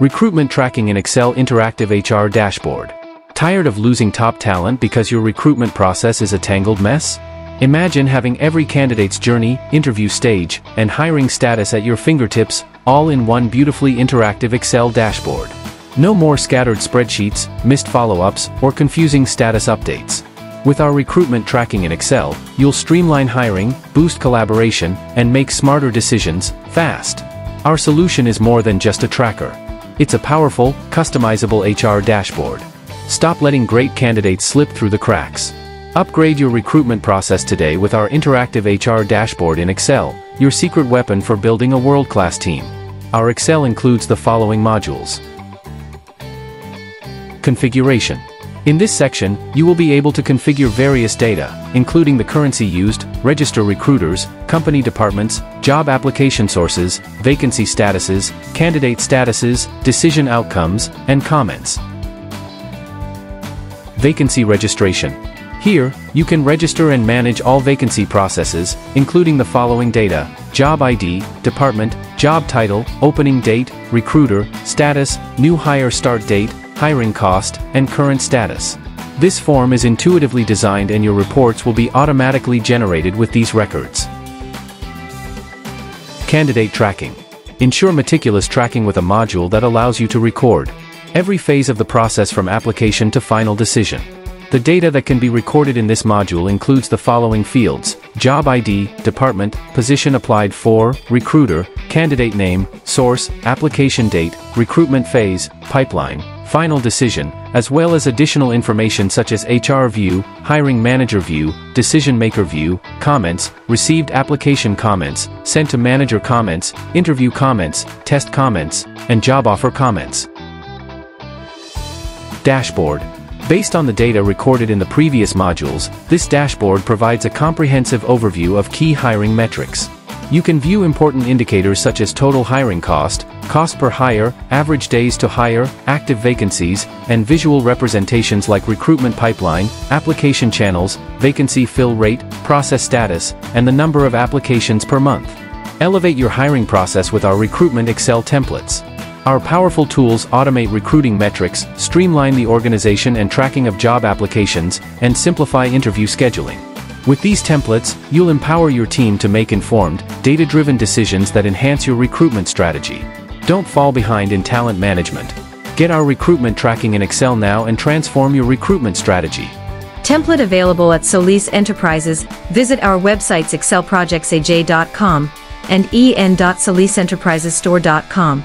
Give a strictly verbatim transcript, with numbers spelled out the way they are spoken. Recruitment Tracking in Excel Interactive H R Dashboard. Tired of losing top talent because your recruitment process is a tangled mess? Imagine having every candidate's journey, interview stage, and hiring status at your fingertips, all in one beautifully interactive Excel dashboard. No more scattered spreadsheets, missed follow-ups, or confusing status updates. With our recruitment tracking in Excel, you'll streamline hiring, boost collaboration, and make smarter decisions, fast. Our solution is more than just a tracker. It's a powerful, customizable H R dashboard. Stop letting great candidates slip through the cracks. Upgrade your recruitment process today with our interactive H R dashboard in Excel, your secret weapon for building a world-class team. Our Excel includes the following modules. Configuration. In this section, you will be able to configure various data, including the currency used, register recruiters, company departments, job application sources, vacancy statuses, candidate statuses, decision outcomes, and comments. Vacancy registration. Here, you can register and manage all vacancy processes, including the following data: job I D, department, job title, opening date, recruiter, status, new hire start date, hiring cost, and current status. This form is intuitively designed and your reports will be automatically generated with these records. Candidate tracking. Ensure meticulous tracking with a module that allows you to record every phase of the process from application to final decision. The data that can be recorded in this module includes the following fields: job I D, department, position applied for, recruiter, candidate name, source, application date, recruitment phase, pipeline, final decision, as well as additional information such as H R view, hiring manager view, decision maker view, comments, received application comments, sent to manager comments, interview comments, test comments, and job offer comments. Dashboard. Based on the data recorded in the previous modules, this dashboard provides a comprehensive overview of key hiring metrics. You can view important indicators such as total hiring cost, cost per hire, average days to hire, active vacancies, and visual representations like recruitment pipeline, application channels, vacancy fill rate, process status, and the number of applications per month. Elevate your hiring process with our recruitment Excel templates. Our powerful tools automate recruiting metrics, streamline the organization and tracking of job applications, and simplify interview scheduling. With these templates, you'll empower your team to make informed, data-driven decisions that enhance your recruitment strategy. Don't fall behind in talent management. Get our recruitment tracking in Excel now and transform your recruitment strategy. Template available at Solís Enterprises. Visit our websites excel projects a j dot com and e n dot solis enterprises store dot com.